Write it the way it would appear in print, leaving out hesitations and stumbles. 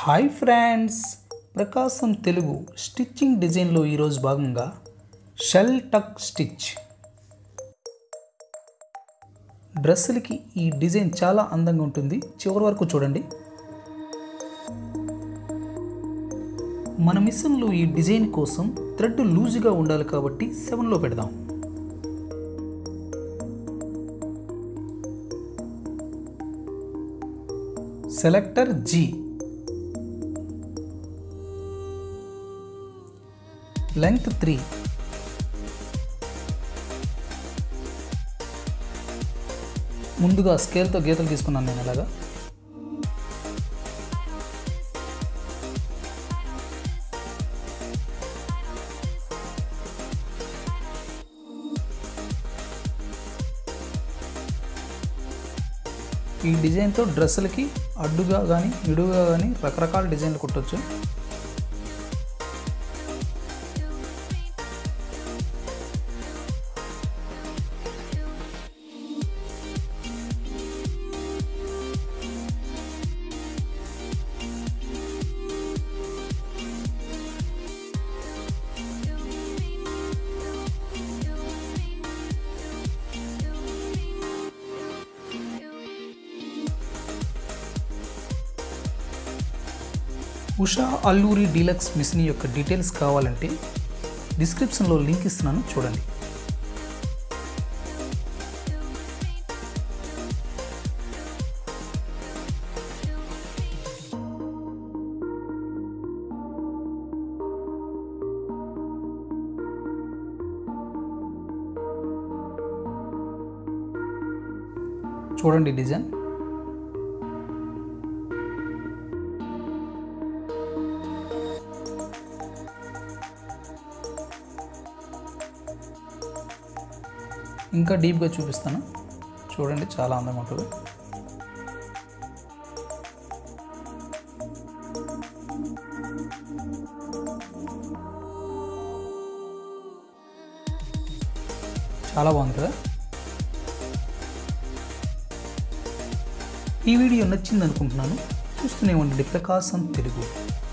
High friends प्रकाशम Telugu stitching design लो ईरोज भागंगा शेल टक स्टिच ड्रेस्सुलकी ई डिजाइन चाला अंदंगा उंटुंदी चिवरि वरकू चूडंडी। मन मिशन लो ई डिजाइन कोसम थ्रेड लूज गा उंडाली काबट्टी 7 लो पेडदाम। सेलेक्टर जी लेंथ 3 मुंदुगा स्केल तो गीतलु तीसुकुन्नानु नेनु इलागा ఈ డిజైన్ తో డ్రెస్సులకి అడ్డుగా గాని నిడుగా గాని రకరకాల డిజైన్లు కుట్టొచ్చు। उषा अल्लूरी डीलक्स मिशन యొక్క డీటెయిల్స్ కావాలంటే డిస్క్రిప్షన్ లో లింక్ ఇస్తున్నాను చూడండి। చూడండి డిజైన్ इंका डीप गा चूपिस्तानु चूडंडी चाला अंदंगा उंटुंदी। चाला बागुंది కదా। ఈ వీడియో నచ్చింది అనుకుంటున్నాను। చూస్తూనే ఉండండి ప్రకాశం తెలుగు।